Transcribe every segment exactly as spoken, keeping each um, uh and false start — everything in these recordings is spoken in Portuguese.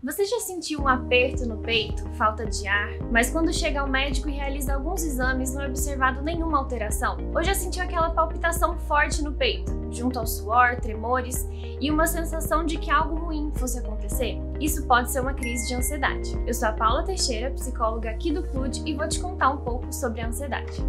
Você já sentiu um aperto no peito, falta de ar, mas quando chega ao médico e realiza alguns exames não é observado nenhuma alteração? Ou já sentiu aquela palpitação forte no peito, junto ao suor, tremores e uma sensação de que algo ruim fosse acontecer? Isso pode ser uma crise de ansiedade. Eu sou a Paula Teixeira, psicóloga aqui do Clude, e vou te contar um pouco sobre a ansiedade.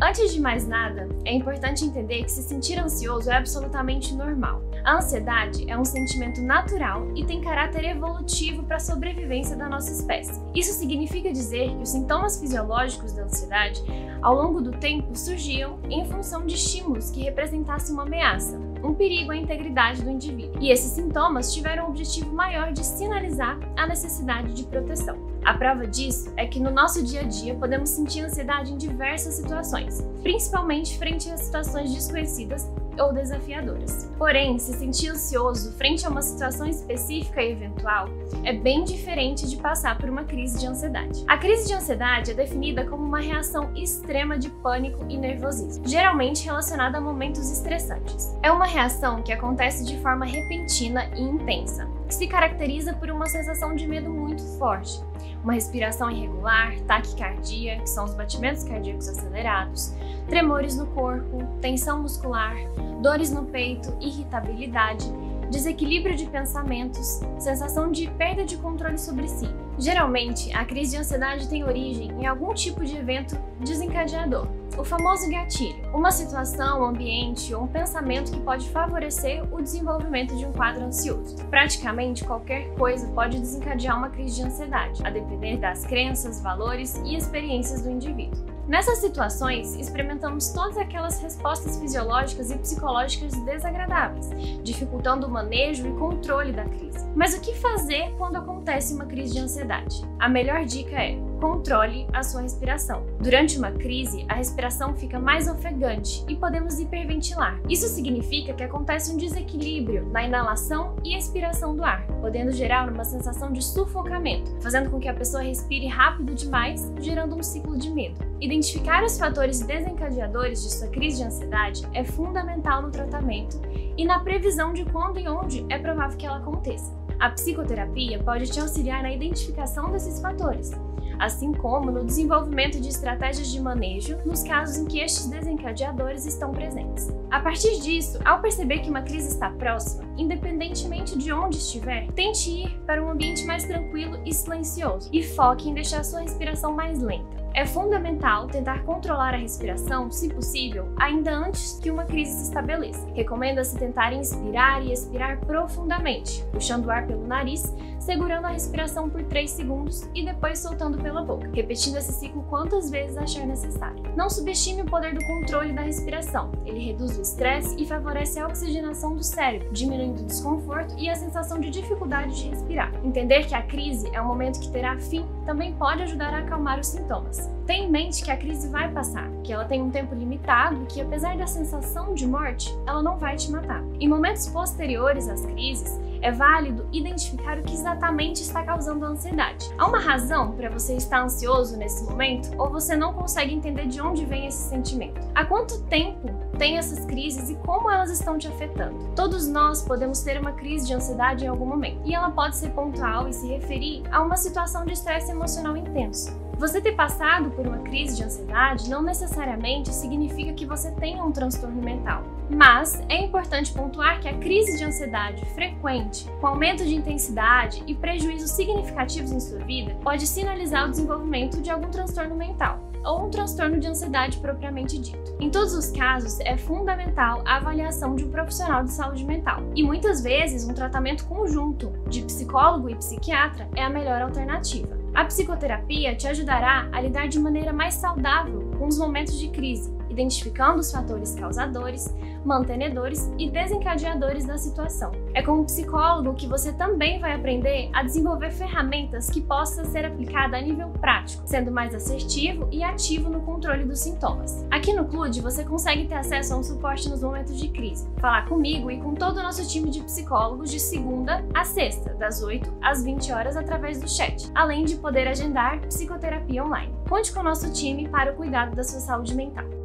Antes de mais nada, é importante entender que se sentir ansioso é absolutamente normal. A ansiedade é um sentimento natural e tem caráter evolutivo para a sobrevivência da nossa espécie. Isso significa dizer que os sintomas fisiológicos da ansiedade, ao longo do tempo, surgiam em função de estímulos que representassem uma ameaça, um perigo à integridade do indivíduo. E esses sintomas tiveram o objetivo maior de sinalizar a necessidade de proteção. A prova disso é que no nosso dia a dia podemos sentir ansiedade em diversas situações, principalmente frente a situações desconhecidas ou desafiadoras. Porém, se sentir ansioso frente a uma situação específica e eventual é bem diferente de passar por uma crise de ansiedade. A crise de ansiedade é definida como uma reação extrema de pânico e nervosismo, geralmente relacionada a momentos estressantes. É uma reação que acontece de forma repentina e intensa, que se caracteriza por uma sensação de medo muito forte, uma respiração irregular, taquicardia, que são os batimentos cardíacos acelerados, tremores no corpo, tensão muscular, dores no peito, irritabilidade, desequilíbrio de pensamentos, sensação de perda de controle sobre si. Geralmente, a crise de ansiedade tem origem em algum tipo de evento desencadeador, o famoso gatilho, uma situação, um ambiente ou um pensamento que pode favorecer o desenvolvimento de um quadro ansioso. Praticamente qualquer coisa pode desencadear uma crise de ansiedade, a depender das crenças, valores e experiências do indivíduo. Nessas situações, experimentamos todas aquelas respostas fisiológicas e psicológicas desagradáveis, dificultando o manejo e controle da crise. Mas o que fazer quando acontece uma crise de ansiedade? A melhor dica é: controle a sua respiração. Durante uma crise, a respiração fica mais ofegante e podemos hiperventilar. Isso significa que acontece um desequilíbrio na inalação e expiração do ar, podendo gerar uma sensação de sufocamento, fazendo com que a pessoa respire rápido demais, gerando um ciclo de medo. Identificar os fatores desencadeadores de sua crise de ansiedade é fundamental no tratamento e na previsão de quando e onde é provável que ela aconteça. A psicoterapia pode te auxiliar na identificação desses fatores, assim como no desenvolvimento de estratégias de manejo nos casos em que estes desencadeadores estão presentes. A partir disso, ao perceber que uma crise está próxima, independentemente de onde estiver, tente ir para um ambiente mais tranquilo e silencioso e foque em deixar sua respiração mais lenta. É fundamental tentar controlar a respiração, se possível, ainda antes que uma crise se estabeleça. Recomenda-se tentar inspirar e expirar profundamente, puxando o ar pelo nariz, segurando a respiração por três segundos e depois soltando pela boca, repetindo esse ciclo quantas vezes achar necessário. Não subestime o poder do controle da respiração. Ele reduz o estresse e favorece a oxigenação do cérebro, diminuindo o desconforto e a sensação de dificuldade de respirar. Entender que a crise é um momento que terá fim também pode ajudar a acalmar os sintomas. Tenha em mente que a crise vai passar, que ela tem um tempo limitado e que, apesar da sensação de morte, ela não vai te matar. Em momentos posteriores às crises, é válido identificar o que exatamente está causando a ansiedade. Há uma razão para você estar ansioso nesse momento, ou você não consegue entender de onde vem esse sentimento? Há quanto tempo tem essas crises e como elas estão te afetando? Todos nós podemos ter uma crise de ansiedade em algum momento, e ela pode ser pontual e se referir a uma situação de estresse emocional intenso. Você ter passado por uma crise de ansiedade não necessariamente significa que você tenha um transtorno mental, mas é importante pontuar que a crise de ansiedade frequente, com aumento de intensidade e prejuízos significativos em sua vida, pode sinalizar o desenvolvimento de algum transtorno mental ou um transtorno de ansiedade propriamente dito. Em todos os casos, é fundamental a avaliação de um profissional de saúde mental, e muitas vezes um tratamento conjunto de psicólogo e psiquiatra é a melhor alternativa. A psicoterapia te ajudará a lidar de maneira mais saudável com os momentos de crise, identificando os fatores causadores, mantenedores e desencadeadores da situação. É com o psicólogo que você também vai aprender a desenvolver ferramentas que possam ser aplicadas a nível prático, sendo mais assertivo e ativo no controle dos sintomas. Aqui no Clude você consegue ter acesso a um suporte nos momentos de crise, falar comigo e com todo o nosso time de psicólogos de segunda a sexta, das oito às vinte horas através do chat, além de poder agendar psicoterapia online. Conte com o nosso time para o cuidado da sua saúde mental.